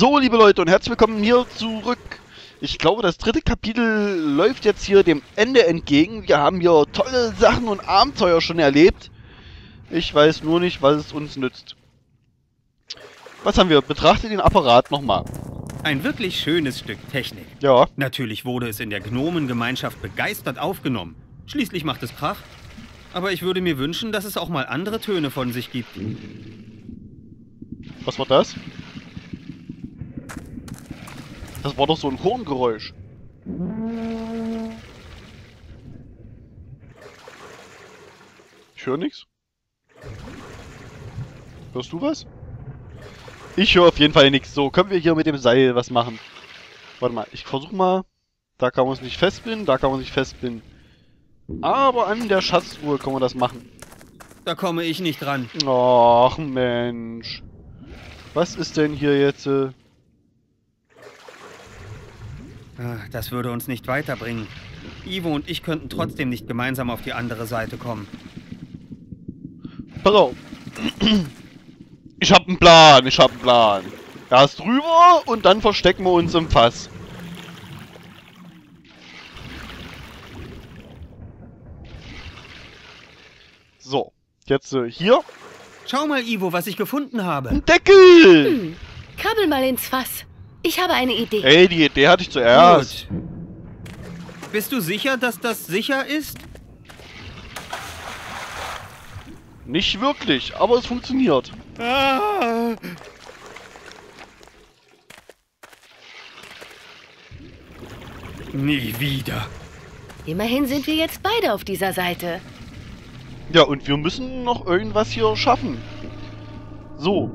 So, liebe Leute, und herzlich willkommen hier zurück. Ich glaube, das dritte Kapitel läuft jetzt hier dem Ende entgegen. Wir haben hier tolle Sachen und Abenteuer schon erlebt. Ich weiß nur nicht, was es uns nützt. Was haben wir? Betrachte den Apparat nochmal. Ein wirklich schönes Stück Technik. Ja. Natürlich wurde es in der Gnomengemeinschaft begeistert aufgenommen. Schließlich macht es Krach. Aber ich würde mir wünschen, dass es auch mal andere Töne von sich gibt. Was war das? Das war doch so ein Horngeräusch. Ich höre nichts. Hörst du was? Ich höre auf jeden Fall nichts. So, können wir hier mit dem Seil was machen? Warte mal, ich versuche mal. Da kann man es nicht festbinden, da kann man es nicht festbinden. Aber an der Schatzuhr kann man das machen. Da komme ich nicht dran. Ach Mensch. Was ist denn hier jetzt? Das würde uns nicht weiterbringen. Ivo und ich könnten trotzdem nicht gemeinsam auf die andere Seite kommen. Pass auf. Ich hab einen Plan, ich hab einen Plan. Erst rüber und dann verstecken wir uns im Fass. So, jetzt hier. Schau mal, Ivo, was ich gefunden habe. Ein Deckel! Krabbel mal ins Fass. Ich habe eine Idee. Ey, die Idee hatte ich zuerst. Gut. Bist du sicher, dass das sicher ist? Nicht wirklich, aber es funktioniert. Ah. Nie wieder. Immerhin sind wir jetzt beide auf dieser Seite. Ja, und wir müssen noch irgendwas hier schaffen. So.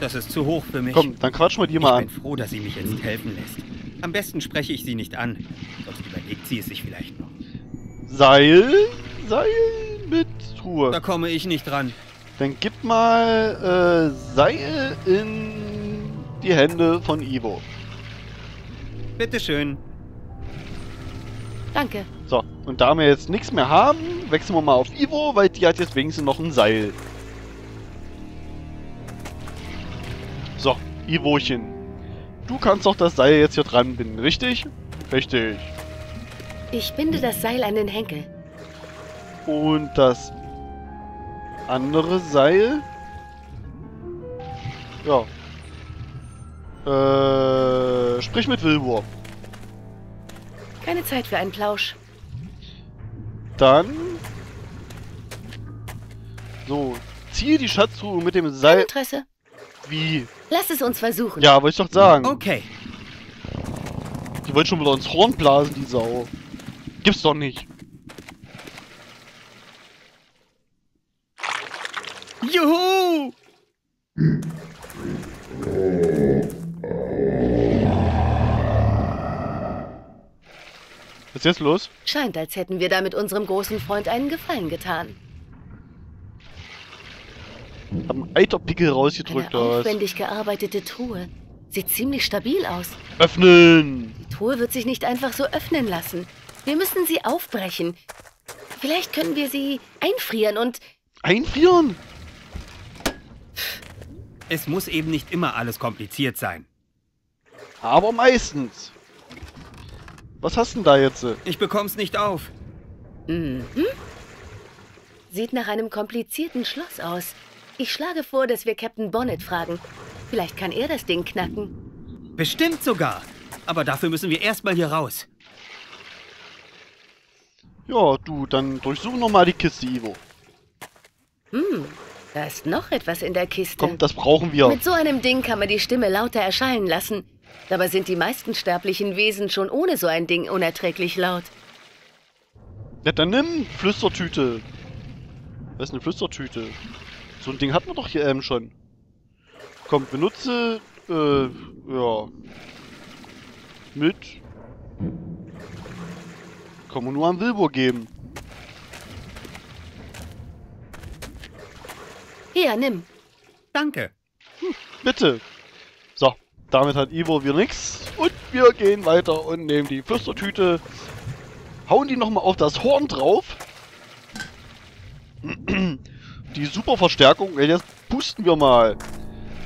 Das ist zu hoch für mich. Komm, dann quatsch mal die mal an. Ich bin froh, dass sie mich jetzt helfen lässt. Am besten spreche ich sie nicht an. Sonst überlegt sie es sich vielleicht noch. Seil? Seil mit Truhe. Da komme ich nicht dran. Dann gib mal Seil in die Hände von Ivo. Bitteschön. Danke. So, und da wir jetzt nichts mehr haben, wechseln wir mal auf Ivo, weil die hat jetzt wenigstens noch ein Seil. So, Ivochen. Du kannst doch das Seil jetzt hier dran binden, richtig? Richtig. Ich binde das Seil an den Henkel. Und das andere Seil? Ja. Sprich mit Wilbur. Keine Zeit für einen Plausch. Dann. So, ziehe die Schatztruhe mit dem Seil. Interesse. Wie? Lass es uns versuchen. Ja, wollte ich doch sagen. Okay. Die wollte schon wieder ins Horn blasen, die Sau. Gibt's doch nicht. Juhu! Was ist jetzt los? Scheint, als hätten wir da mit unserem großen Freund einen Gefallen getan. Hab einen Eiterpickel rausgedrückt. Eine aufwendig gearbeitete Truhe. Sieht ziemlich stabil aus. Öffnen! Die Truhe wird sich nicht einfach so öffnen lassen. Wir müssen sie aufbrechen. Vielleicht können wir sie einfrieren und... Einfrieren? Es muss eben nicht immer alles kompliziert sein. Aber meistens. Was hast du denn da jetzt? Ich bekomm's nicht auf. Mhm. Sieht nach einem komplizierten Schloss aus. Ich schlage vor, dass wir Captain Bonnet fragen. Vielleicht kann er das Ding knacken. Bestimmt sogar. Aber dafür müssen wir erstmal hier raus. Ja, du, dann durchsuch nochmal die Kiste, Ivo. Hm, da ist noch etwas in der Kiste. Komm, das brauchen wir. Mit so einem Ding kann man die Stimme lauter erschallen lassen. Dabei sind die meisten sterblichen Wesen schon ohne so ein Ding unerträglich laut. Ja, dann nimm Flüstertüte. Was ist eine Flüstertüte? So ein Ding hat man doch hier eben schon. Komm, benutze... ja. Mit... Kann man nur an Wilbur geben. Hier, nimm. Danke. Hm, bitte. So, damit hat Ivo wieder nichts. Und wir gehen weiter und nehmen die Flüstertüte. Hauen die nochmal auf das Horn drauf. Die super Verstärkung, jetzt pusten wir mal.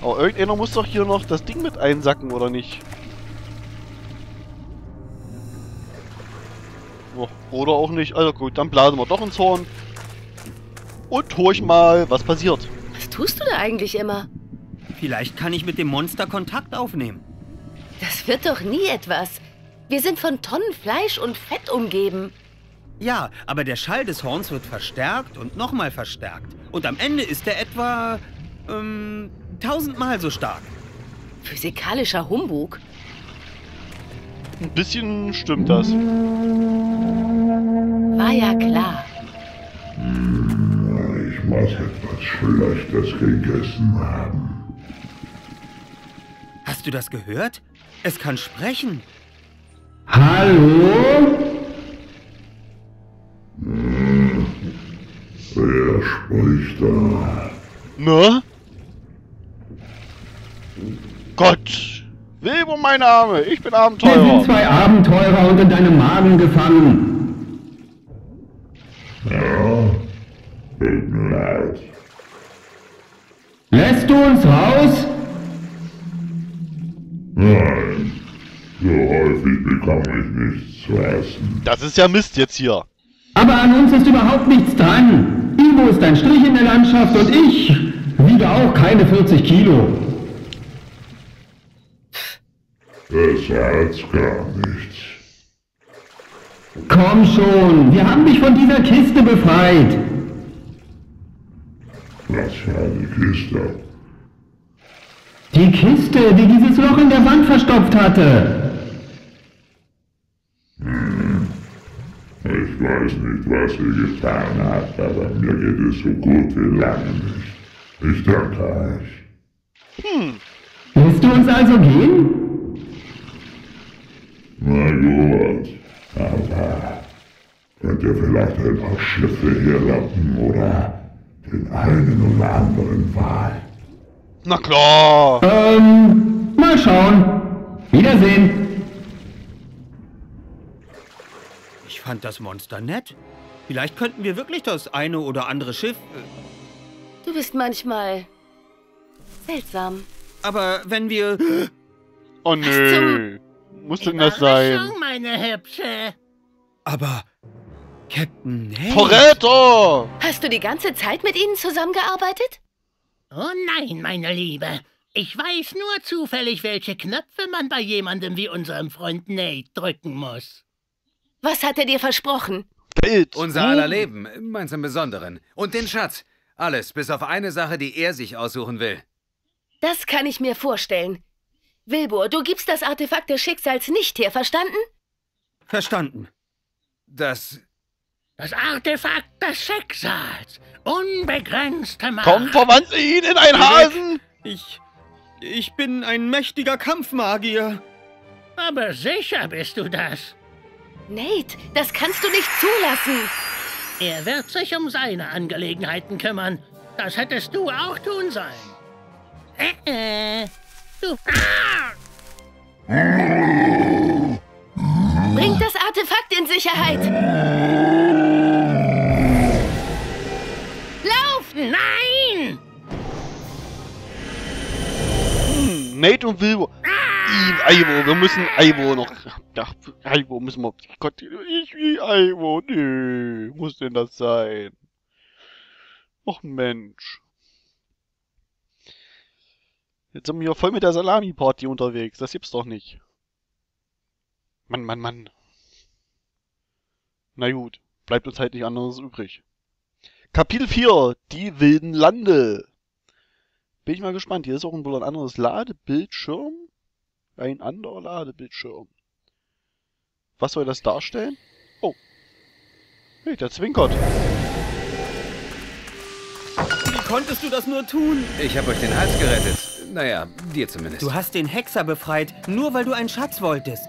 Aber irgendeiner muss doch hier noch das Ding mit einsacken, oder nicht? Oder auch nicht. Also gut, dann blasen wir doch ins Horn. Und horch mal, was passiert. Was tust du da eigentlich immer? Vielleicht kann ich mit dem Monster Kontakt aufnehmen. Das wird doch nie etwas. Wir sind von Tonnen Fleisch und Fett umgeben. Ja, aber der Schall des Horns wird verstärkt und nochmal verstärkt. Und am Ende ist er etwa 1000-mal so stark. Physikalischer Humbug. Ein bisschen stimmt das. War ja klar. Ich muss etwas Schlechtes gegessen haben. Hast du das gehört? Es kann sprechen. Hallo? Wer spricht da? Na? Gott! Wilbur, mein Name! Ich bin Abenteurer! Wir sind zwei Abenteurer und in deinem Magen gefangen! Ja, tut mir leid. Lässt du uns raus? Nein, so häufig bekomme ich nichts zu essen. Das ist ja Mist jetzt hier! Aber an uns ist überhaupt nichts dran! Ivo ist ein Strich in der Landschaft und ich wiege auch keine 40 Kilo. Besser als gar nichts. Komm schon, wir haben dich von dieser Kiste befreit. Was für eine Kiste? Die Kiste, die dieses Loch in der Wand verstopft hatte. Ich weiß nicht, was ihr getan habt, aber mir geht es so gut wie lange nicht. Ich danke euch. Willst du uns also gehen? Na gut, aber könnt ihr vielleicht ein paar Schiffe herlappen oder den einen oder anderen Wal? Na klar! Mal schauen. Wiedersehen! Ich fand das Monster nett. Vielleicht könnten wir wirklich das eine oder andere Schiff... Du bist manchmal... seltsam. Aber wenn wir... Oh nö! Muss denn das sein? Meine Hübsche. Aber Captain Nate Toretto! Hast du die ganze Zeit mit ihnen zusammengearbeitet? Oh nein, meine Liebe. Ich weiß nur zufällig, welche Knöpfe man bei jemandem wie unserem Freund Nate drücken muss. Was hat er dir versprochen? Bild. Unser aller Leben, meins im Besonderen. Und den Schatz. Alles, bis auf eine Sache, die er sich aussuchen will. Das kann ich mir vorstellen. Wilbur, du gibst das Artefakt des Schicksals nicht her, verstanden? Verstanden. Das Artefakt des Schicksals. Unbegrenzte Macht. Komm, verwandle ihn in einen Hasen! Ich bin ein mächtiger Kampfmagier. Aber sicher bist du das. Nate, das kannst du nicht zulassen. Er wird sich um seine Angelegenheiten kümmern. Das hättest du auch tun sollen. Bringt das Artefakt in Sicherheit! Lauf! Nein! Nate und Wilbur. Ivo, wir müssen Ivo noch. Ach, Ivo müssen wir. Gott, ich wie Ivo. Nö, muss denn das sein? Och Mensch. Jetzt sind wir hier voll mit der Salami-Party unterwegs. Das gibt's doch nicht. Mann, Mann, Mann. Na gut. Bleibt uns halt nicht anderes übrig. Kapitel 4. Die wilden Lande. Bin ich mal gespannt. Hier ist auch wohl ein anderes Ladebildschirm. Ein anderer Ladebildschirm. Was soll das darstellen? Oh. Hey, der zwinkert. Wie konntest du das nur tun? Ich habe euch den Hals gerettet. Naja, dir zumindest. Du hast den Hexer befreit, nur weil du einen Schatz wolltest.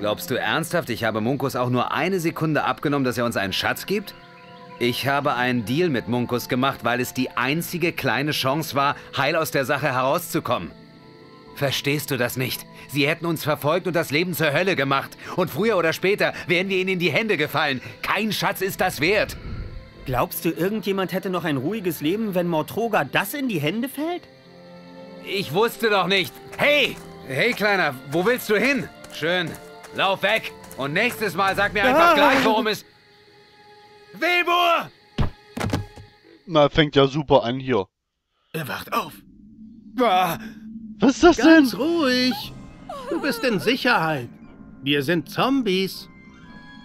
Glaubst du ernsthaft, ich habe Munkus auch nur eine Sekunde abgenommen, dass er uns einen Schatz gibt? Ich habe einen Deal mit Munkus gemacht, weil es die einzige kleine Chance war, heil aus der Sache herauszukommen. Verstehst du das nicht? Sie hätten uns verfolgt und das Leben zur Hölle gemacht. Und früher oder später wären wir ihnen in die Hände gefallen. Kein Schatz ist das wert. Glaubst du, irgendjemand hätte noch ein ruhiges Leben, wenn Mortroga das in die Hände fällt? Ich wusste doch nicht. Hey! Hey, Kleiner, wo willst du hin? Schön. Lauf weg. Und nächstes Mal sag mir einfach gleich, worum es... Wilbur! Na, fängt ja super an hier. Er wacht auf. Ah. Was ist das denn? Ganz ruhig. Du bist in Sicherheit. Wir sind Zombies.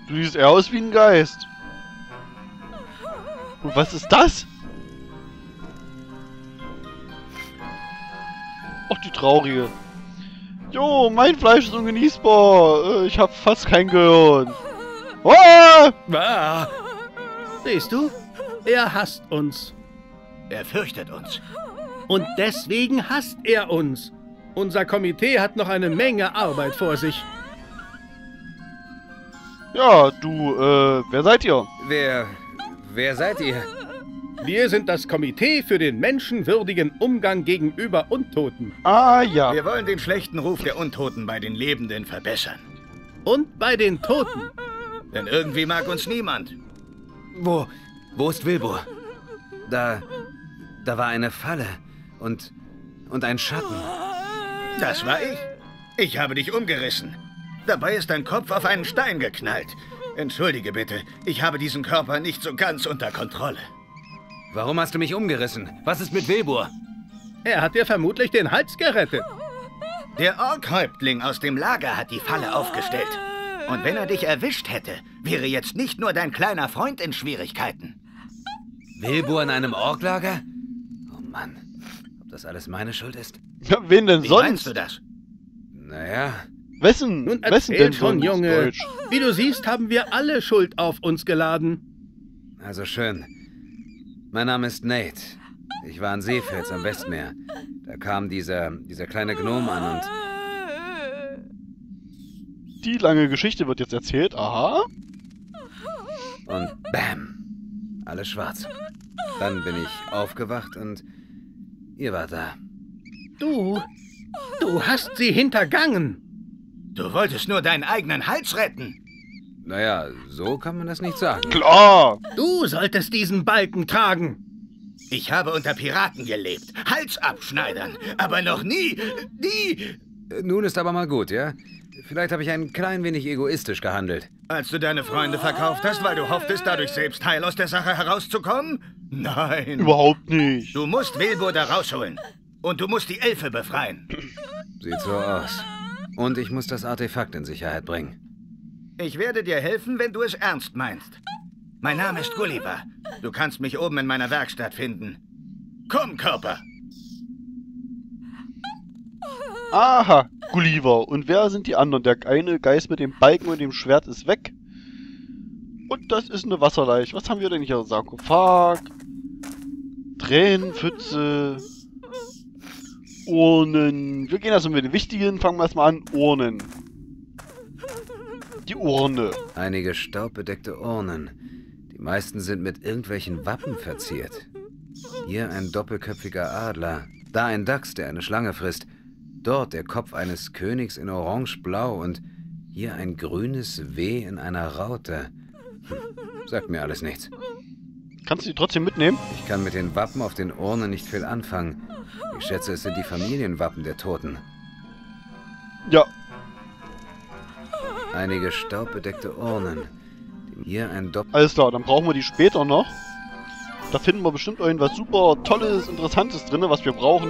Du siehst eher aus wie ein Geist. Und was ist das? Ach, die Traurige. Jo, mein Fleisch ist ungenießbar. Ich hab fast kein Gehirn. Ah! Ah. Siehst du? Er hasst uns. Er fürchtet uns. Und deswegen hasst er uns. Unser Komitee hat noch eine Menge Arbeit vor sich. Ja, du, wer seid ihr? Wer seid ihr? Wir sind das Komitee für den menschenwürdigen Umgang gegenüber Untoten. Ah, ja. Wir wollen den schlechten Ruf der Untoten bei den Lebenden verbessern. Und bei den Toten. Denn irgendwie mag uns niemand. Wo ist Wilbur? Da war eine Falle und ein Schatten. Das war ich. Ich habe dich umgerissen. Dabei ist dein Kopf auf einen Stein geknallt. Entschuldige bitte, ich habe diesen Körper nicht so ganz unter Kontrolle. Warum hast du mich umgerissen? Was ist mit Wilbur? Er hat dir vermutlich den Hals gerettet. Der Orkhäuptling aus dem Lager hat die Falle aufgestellt. Und wenn er dich erwischt hätte, wäre jetzt nicht nur dein kleiner Freund in Schwierigkeiten. Wilbur in einem Orklager? Oh Mann, ob das alles meine Schuld ist? Ja, wen denn sonst? Wie meinst du das? Naja... Wessen denn schon, Junge? Wie du siehst, haben wir alle Schuld auf uns geladen. Also schön. Mein Name ist Nate. Ich war in Seefels am Westmeer. Da kam dieser kleine Gnom an und... Die lange Geschichte wird jetzt erzählt, aha. Und bam, alles schwarz. Dann bin ich aufgewacht und ihr wart da. Du hast sie hintergangen. Du wolltest nur deinen eigenen Hals retten. Naja, so kann man das nicht sagen. Klar! Du solltest diesen Balken tragen. Ich habe unter Piraten gelebt, Halsabschneidern, aber noch nie... Nun ist aber mal gut, ja? Vielleicht habe ich ein klein wenig egoistisch gehandelt. Als du deine Freunde verkauft hast, weil du hofftest, dadurch selbst heil aus der Sache herauszukommen? Nein. Überhaupt nicht. Du musst Wilbur da rausholen. Und du musst die Elfe befreien. Sieht so aus. Und ich muss das Artefakt in Sicherheit bringen. Ich werde dir helfen, wenn du es ernst meinst. Mein Name ist Gulliver. Du kannst mich oben in meiner Werkstatt finden. Komm, Körper! Aha, Gulliver. Und wer sind die anderen? Der eine Geist mit dem Balken und dem Schwert ist weg. Und das ist eine Wasserleiche. Was haben wir denn hier? Sarkophag, Tränenpfütze... Urnen. Wir gehen also mit den wichtigen. Fangen wir erstmal an. Urnen. Die Urne. Einige staubbedeckte Urnen. Die meisten sind mit irgendwelchen Wappen verziert. Hier ein doppelköpfiger Adler. Da ein Dachs, der eine Schlange frisst. Dort der Kopf eines Königs in orange-blau und hier ein grünes W in einer Raute. Sagt mir alles nichts. Kannst du die trotzdem mitnehmen? Ich kann mit den Wappen auf den Urnen nicht viel anfangen. Ich schätze, es sind die Familienwappen der Toten. Ja. Einige staubbedeckte Urnen. Hier ein Doppel... Alles klar, dann brauchen wir die später noch. Da finden wir bestimmt irgendwas super Tolles, Interessantes drin, was wir brauchen.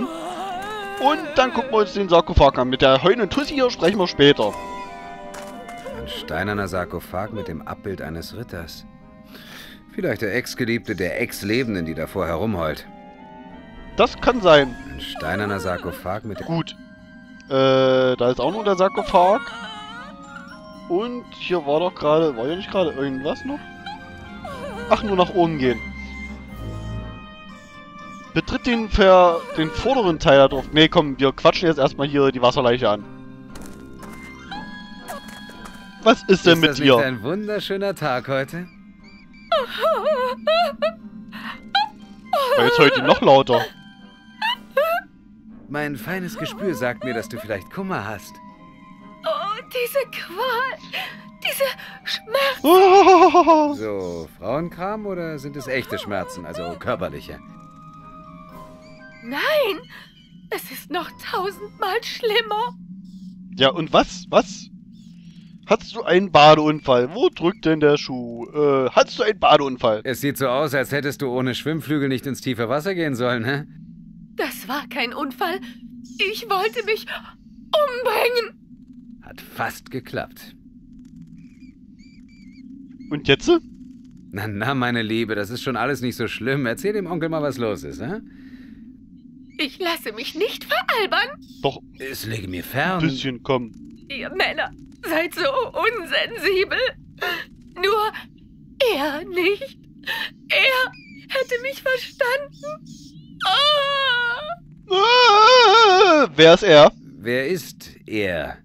Und dann gucken wir uns den Sarkophag an. Mit der Heune Tussi hier sprechen wir später. Ein steinerner Sarkophag mit dem Abbild eines Ritters. Vielleicht der Ex-Geliebte der Ex-Lebenden, die davor herumheult. Das kann sein. Ein steinerner Sarkophag mit... Gut. Da ist auch nur der Sarkophag. Und hier war doch gerade... War ja nicht gerade irgendwas noch? Ach, nur nach oben gehen. Betritt den vorderen Teil da drauf. Nee, komm, wir quatschen jetzt erstmal hier die Wasserleiche an. Was ist denn mit dir? Ist das nicht ein wunderschöner Tag heute? War jetzt heute noch lauter. Mein feines Gespür sagt mir, dass du vielleicht Kummer hast. Oh, diese Qual, diese Schmerzen. Oh. So, Frauenkram oder sind es echte Schmerzen, also körperliche? Nein, Es ist noch 1000-mal schlimmer. Ja, und was? Was? Hattest du einen Badeunfall? Wo drückt denn der Schuh? Hattest du einen Badeunfall? Es sieht so aus, als hättest du ohne Schwimmflügel nicht ins tiefe Wasser gehen sollen, ne? Das war kein Unfall. Ich wollte mich umbringen. Hat fast geklappt. Und jetzt? Na, na, meine Liebe, das ist schon alles nicht so schlimm. Erzähl dem Onkel mal, was los ist, ne? Ich lasse mich nicht veralbern. Doch, es lege mir fern. Ein bisschen, komm. Ihr Männer seid so unsensibel. Nur er nicht. Er hätte mich verstanden. Oh. Ah, wer ist er? Wer ist er?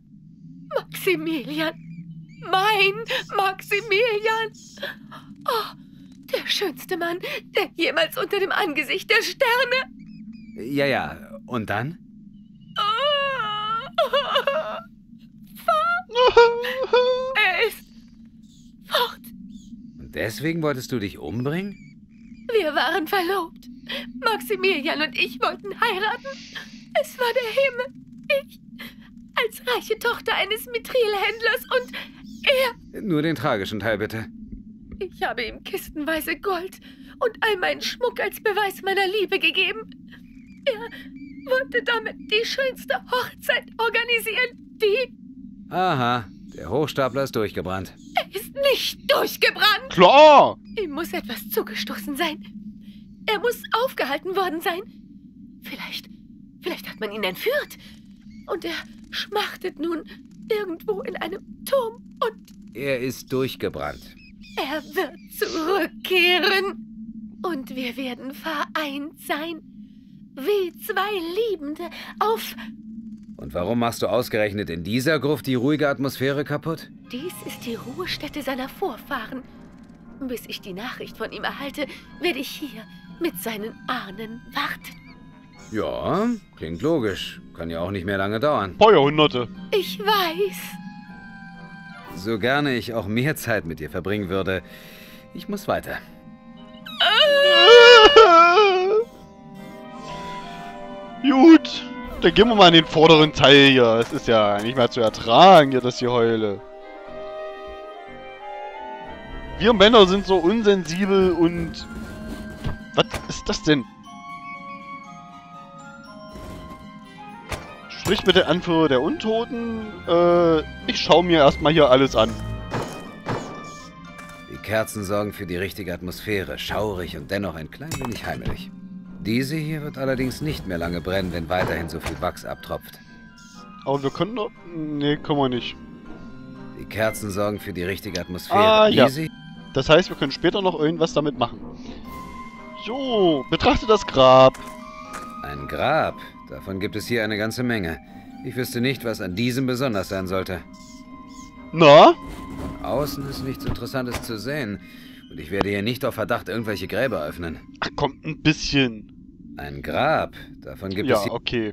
Maximilian. Mein Maximilian. Oh, der schönste Mann, der jemals unter dem Angesicht der Sterne... Ja, ja. Und dann? Er ist fort. Und deswegen wolltest du dich umbringen? Wir waren verlobt. Maximilian und ich wollten heiraten. Es war der Himmel. Ich als reiche Tochter eines Mithrilhändlers und er... Nur den tragischen Teil, bitte. Ich habe ihm kistenweise Gold und all meinen Schmuck als Beweis meiner Liebe gegeben. Er wollte damit die schönste Hochzeit organisieren, die... Aha, der Hochstapler ist durchgebrannt. Er ist nicht durchgebrannt. Klar. Ihm muss etwas zugestoßen sein. Er muss aufgehalten worden sein. Vielleicht hat man ihn entführt. Und er schmachtet nun irgendwo in einem Turm und... Er ist durchgebrannt. Er wird zurückkehren. Und wir werden vereint sein. Wie zwei Liebende auf... Und warum machst du ausgerechnet in dieser Gruft die ruhige Atmosphäre kaputt? Dies ist die Ruhestätte seiner Vorfahren. Bis ich die Nachricht von ihm erhalte, werde ich hier mit seinen Ahnen warten. Ja, klingt logisch. Kann ja auch nicht mehr lange dauern. Paar Jahrhunderte. Ich weiß. So gerne ich auch mehr Zeit mit dir verbringen würde, ich muss weiter. Gut, dann gehen wir mal in den vorderen Teil hier. Es ist ja nicht mehr zu ertragen, hier, dass ich heule. Wir Männer sind so unsensibel und... Was ist das denn? Sprich mit der Anführer der Untoten. Ich schaue mir erstmal hier alles an. Die Kerzen sorgen für die richtige Atmosphäre. Schaurig und dennoch ein klein wenig heimelig. Diese hier wird allerdings nicht mehr lange brennen, wenn weiterhin so viel Wachs abtropft. Aber wir können doch... Nee, können wir nicht. Die Kerzen sorgen für die richtige Atmosphäre. Ah, ja. Das heißt, wir können später noch irgendwas damit machen. So, betrachte das Grab. Ein Grab? Davon gibt es hier eine ganze Menge. Ich wüsste nicht, was an diesem besonders sein sollte. Na? Von außen ist nichts Interessantes zu sehen. Und ich werde hier nicht auf Verdacht irgendwelche Gräber öffnen. Ach, kommt ein bisschen. Ein Grab. Davon gibt es... Ja, okay.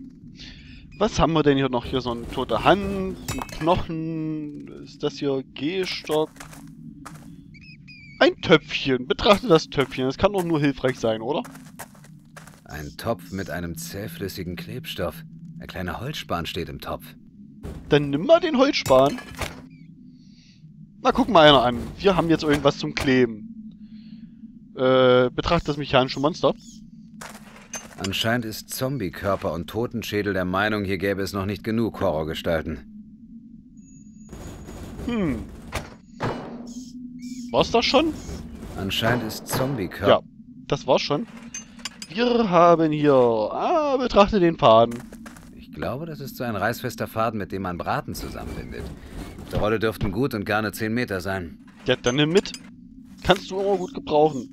Was haben wir denn hier noch? Hier so eine tote Hand, ein Knochen. Ist das hier Gehstock? Ein Töpfchen. Betrachte das Töpfchen. Das kann doch nur hilfreich sein, oder? Ein Topf mit einem zähflüssigen Klebstoff. Ein kleiner Holzspan steht im Topf. Dann nimm mal den Holzspan. Na, guck mal einer an. Wir haben jetzt irgendwas zum Kleben. Betrachte das mechanische Monster. Anscheinend ist Zombie-Körper und Totenschädel der Meinung, hier gäbe es noch nicht genug Horrorgestalten. Hm. War's das schon? Anscheinend ist Zombie-Körper... Ja, das war's schon. Wir haben hier... Ah, betrachte den Faden. Ich glaube, das ist so ein reißfester Faden, mit dem man Braten zusammenbindet. Die Rolle dürften gut und gerne 10 Meter sein. Ja, dann nimm mit. Kannst du immer gut gebrauchen.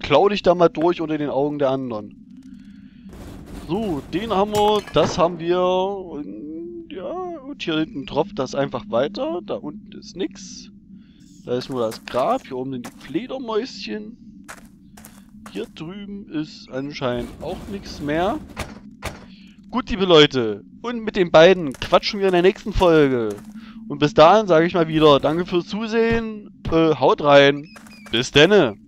Klau dich da mal durch unter den Augen der anderen. So, den haben wir, das haben wir. Und, ja, und hier hinten tropft das einfach weiter. Da unten ist nichts. Da ist nur das Grab. Hier oben sind die Fledermäuschen. Hier drüben ist anscheinend auch nichts mehr. Gut, liebe Leute. Und mit den beiden quatschen wir in der nächsten Folge. Und bis dahin sage ich mal wieder, danke fürs Zusehen, haut rein, bis denne.